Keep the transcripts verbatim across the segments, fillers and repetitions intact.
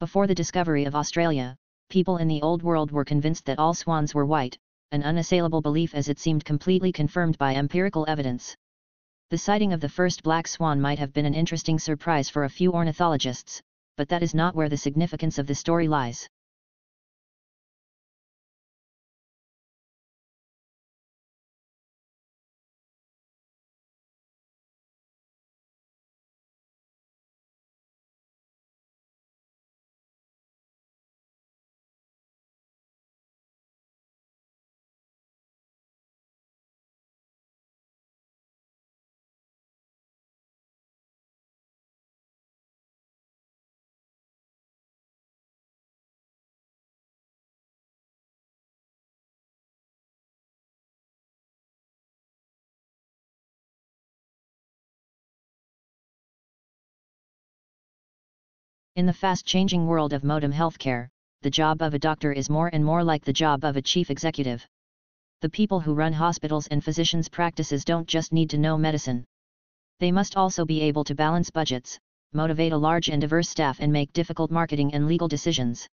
Before the discovery of Australia, people in the Old World were convinced that all swans were white, an unassailable belief as it seemed completely confirmed by empirical evidence. The sighting of the first black swan might have been an interesting surprise for a few ornithologists, but that is not where the significance of the story lies. In the fast-changing world of modern healthcare, the job of a doctor is more and more like the job of a chief executive. The people who run hospitals and physicians' practices don't just need to know medicine. They must also be able to balance budgets, motivate a large and diverse staff, and make difficult marketing and legal decisions.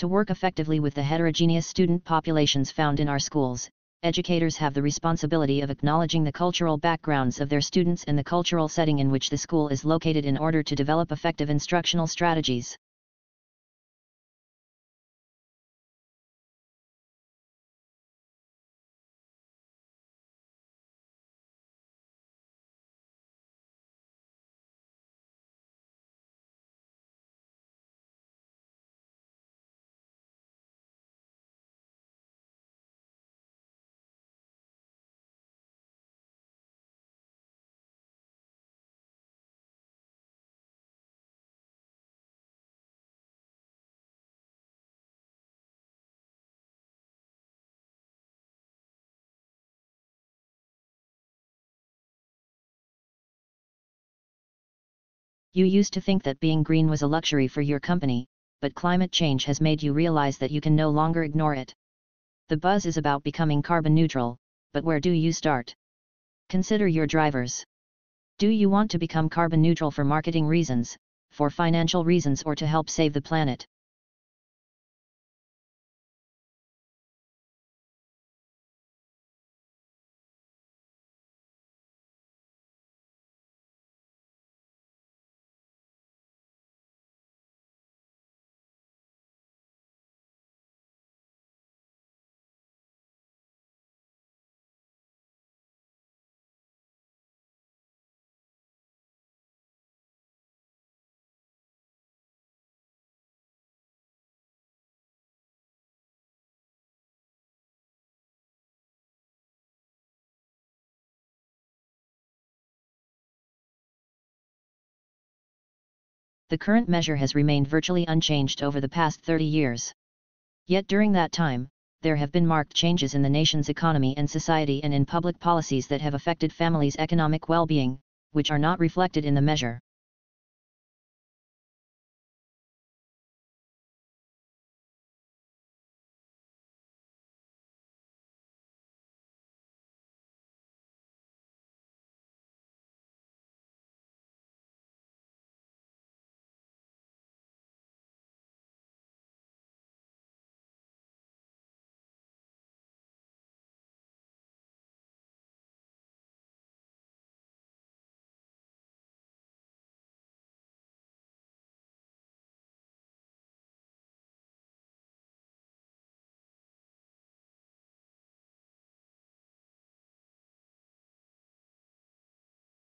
To work effectively with the heterogeneous student populations found in our schools, educators have the responsibility of acknowledging the cultural backgrounds of their students and the cultural setting in which the school is located in order to develop effective instructional strategies. You used to think that being green was a luxury for your company, but climate change has made you realize that you can no longer ignore it. The buzz is about becoming carbon neutral, but where do you start? Consider your drivers. Do you want to become carbon neutral for marketing reasons, for financial reasons, or to help save the planet? The current measure has remained virtually unchanged over the past thirty years. Yet during that time, there have been marked changes in the nation's economy and society and in public policies that have affected families' economic well-being, which are not reflected in the measure.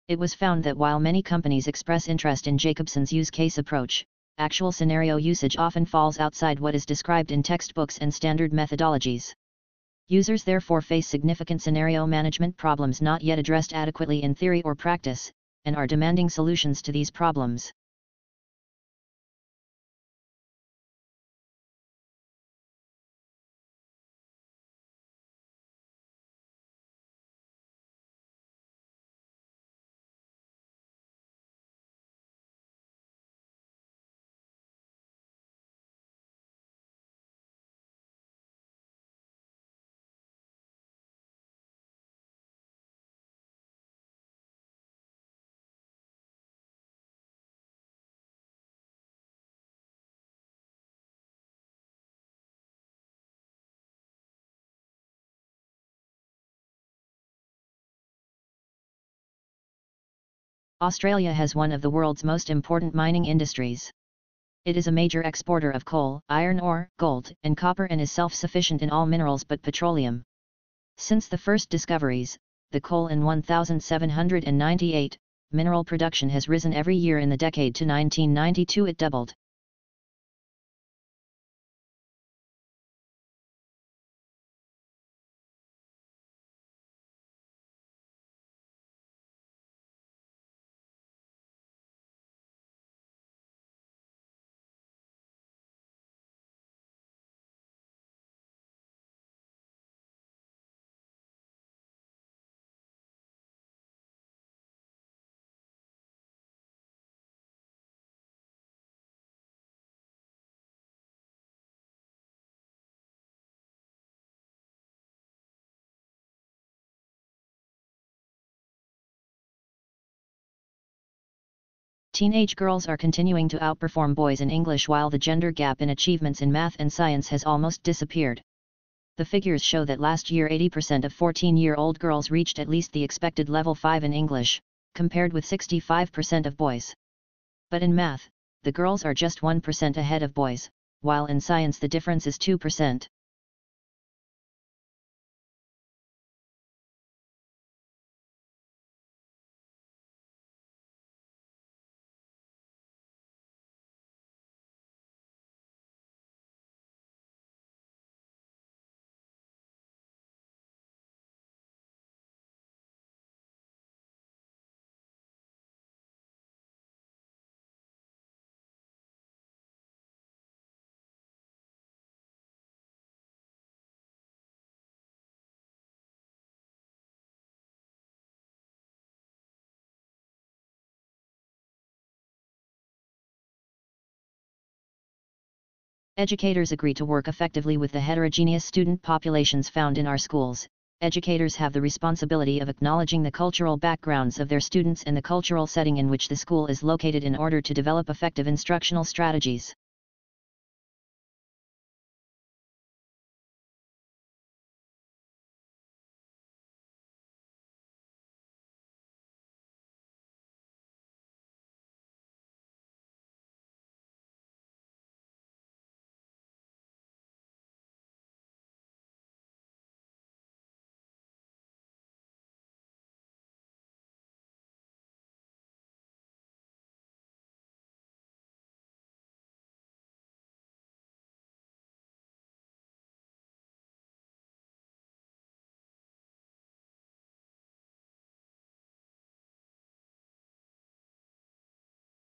It was found that while many companies express interest in Jacobson's use case approach, actual scenario usage often falls outside what is described in textbooks and standard methodologies. Users therefore face significant scenario management problems not yet addressed adequately in theory or practice, and are demanding solutions to these problems. Australia has one of the world's most important mining industries. It is a major exporter of coal, iron ore, gold, and copper and is self-sufficient in all minerals but petroleum. Since the first discoveries, the coal in one thousand seven hundred ninety-eight, mineral production has risen every year in the decade to nineteen ninety-two it doubled. Teenage girls are continuing to outperform boys in English while the gender gap in achievements in math and science has almost disappeared. The figures show that last year eighty percent of fourteen-year-old girls reached at least the expected level five in English, compared with sixty-five percent of boys. But in math, the girls are just one percent ahead of boys, while in science the difference is two percent. Educators agree to work effectively with the heterogeneous student populations found in our schools. Educators have the responsibility of acknowledging the cultural backgrounds of their students and the cultural setting in which the school is located in order to develop effective instructional strategies.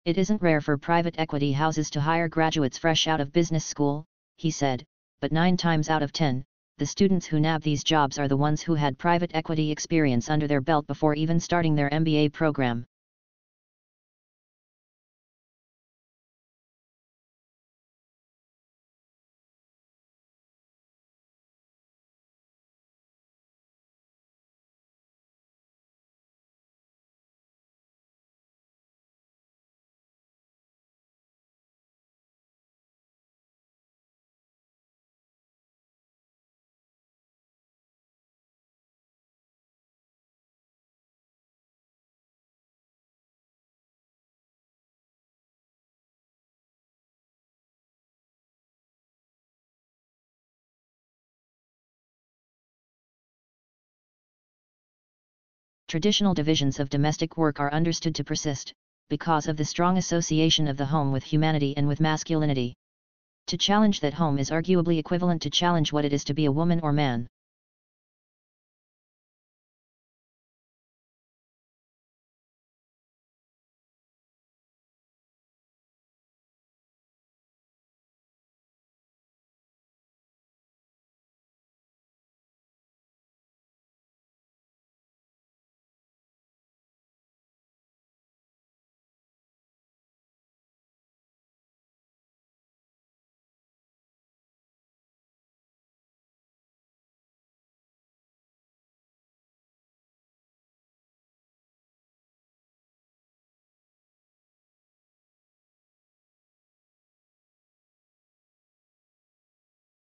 It isn't rare for private equity houses to hire graduates fresh out of business school, he said, but nine times out of ten, the students who nab these jobs are the ones who had private equity experience under their belt before even starting their M B A program. Traditional divisions of domestic work are understood to persist, because of the strong association of the home with humanity and with masculinity. To challenge that home is arguably equivalent to challenge what it is to be a woman or man.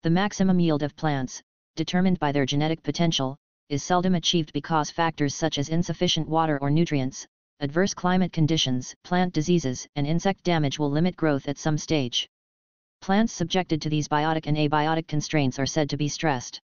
The maximum yield of plants, determined by their genetic potential, is seldom achieved because factors such as insufficient water or nutrients, adverse climate conditions, plant diseases, and insect damage will limit growth at some stage. Plants subjected to these biotic and abiotic constraints are said to be stressed.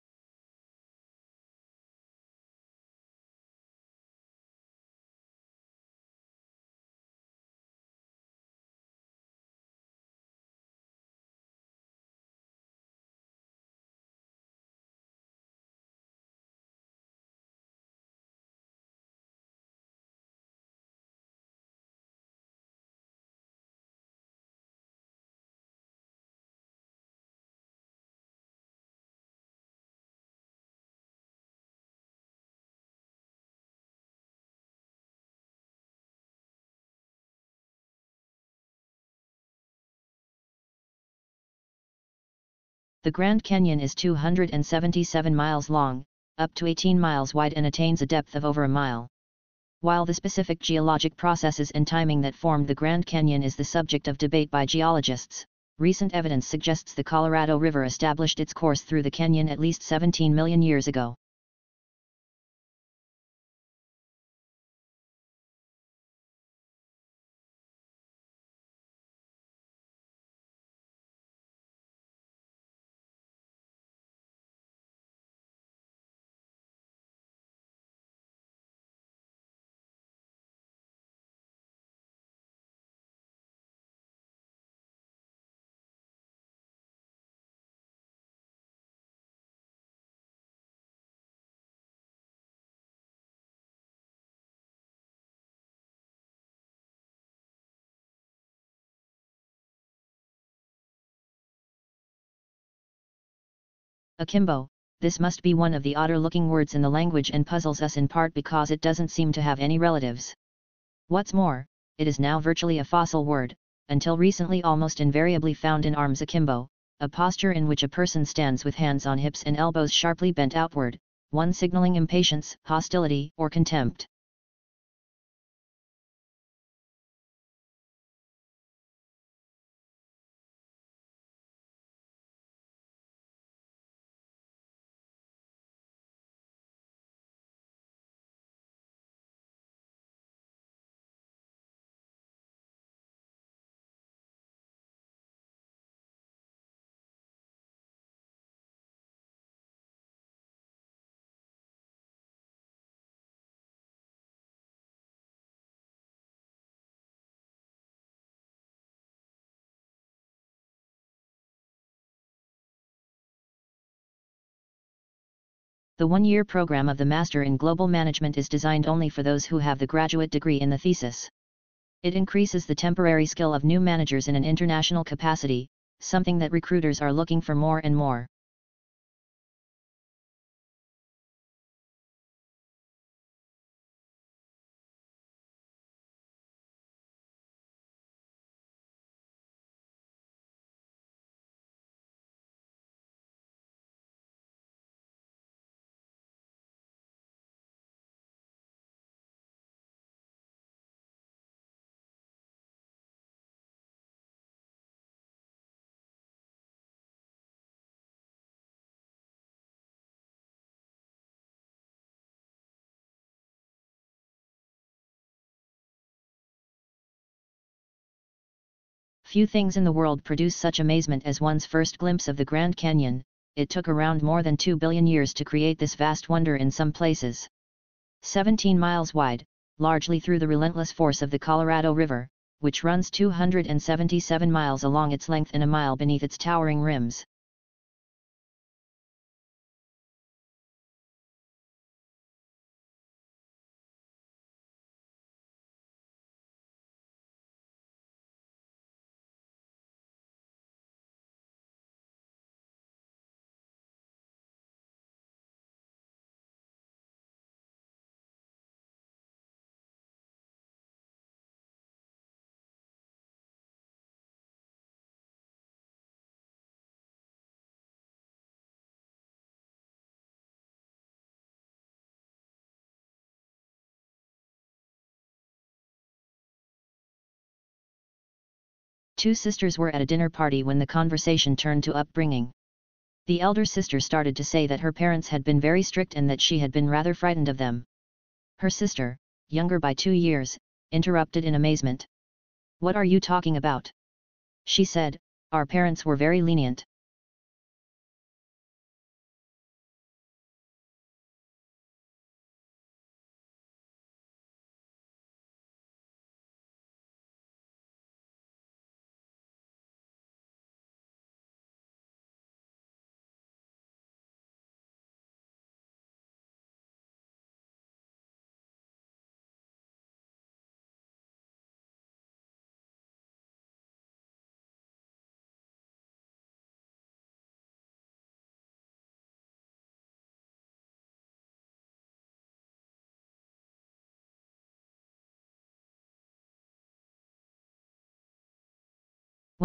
The Grand Canyon is two hundred seventy-seven miles long, up to eighteen miles wide, and attains a depth of over a mile. While the specific geologic processes and timing that formed the Grand Canyon is the subject of debate by geologists, recent evidence suggests the Colorado River established its course through the canyon at least seventeen million years ago. Akimbo, this must be one of the odder-looking words in the language and puzzles us in part because it doesn't seem to have any relatives. What's more, it is now virtually a fossil word, until recently almost invariably found in arms akimbo, a posture in which a person stands with hands on hips and elbows sharply bent outward, one signaling impatience, hostility, or contempt. The one-year program of the Master in Global Management is designed only for those who have the graduate degree in the thesis. It increases the temporary skill of new managers in an international capacity, something that recruiters are looking for more and more. Few things in the world produce such amazement as one's first glimpse of the Grand Canyon. It took around more than two billion years to create this vast wonder in some places. seventeen miles wide, largely through the relentless force of the Colorado River, which runs two hundred seventy-seven miles along its length and a mile beneath its towering rims. Two sisters were at a dinner party when the conversation turned to upbringing. The elder sister started to say that her parents had been very strict and that she had been rather frightened of them. Her sister, younger by two years, interrupted in amazement. "What are you talking about?" She said, "Our parents were very lenient."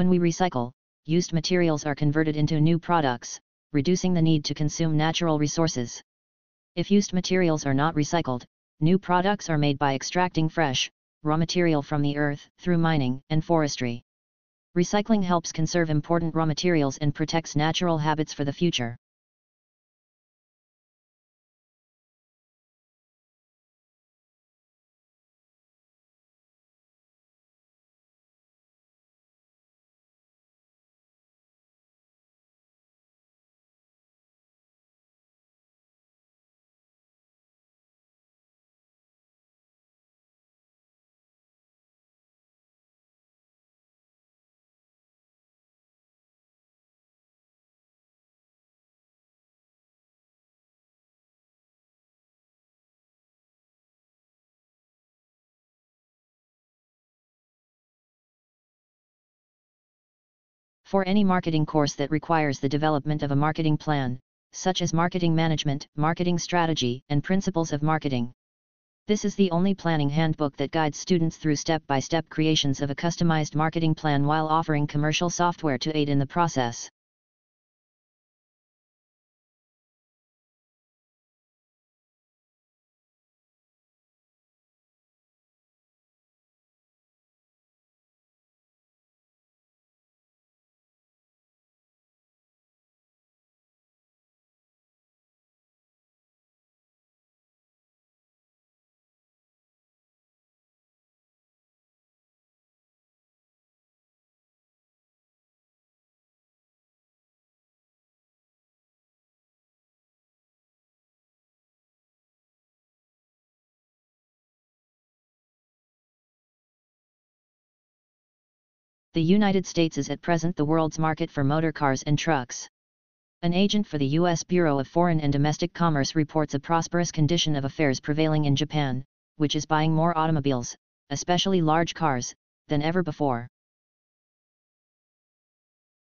When we recycle, used materials are converted into new products, reducing the need to consume natural resources. If used materials are not recycled, new products are made by extracting fresh, raw material from the earth through mining and forestry. Recycling helps conserve important raw materials and protects natural habits for the future. For any marketing course that requires the development of a marketing plan, such as marketing management, marketing strategy, and principles of marketing. This is the only planning handbook that guides students through step-by-step creations of a customized marketing plan while offering commercial software to aid in the process. The United States is at present the world's market for motor cars and trucks. An agent for the U S Bureau of Foreign and Domestic Commerce reports a prosperous condition of affairs prevailing in Japan, which is buying more automobiles, especially large cars, than ever before.